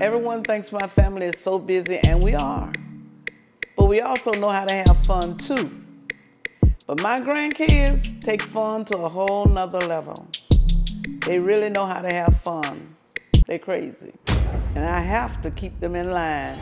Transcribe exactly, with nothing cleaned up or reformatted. Everyone thinks my family is so busy, and we are. But we also know how to have fun too. But my grandkids take fun to a whole nother level. They really know how to have fun. They're crazy. And I have to keep them in line.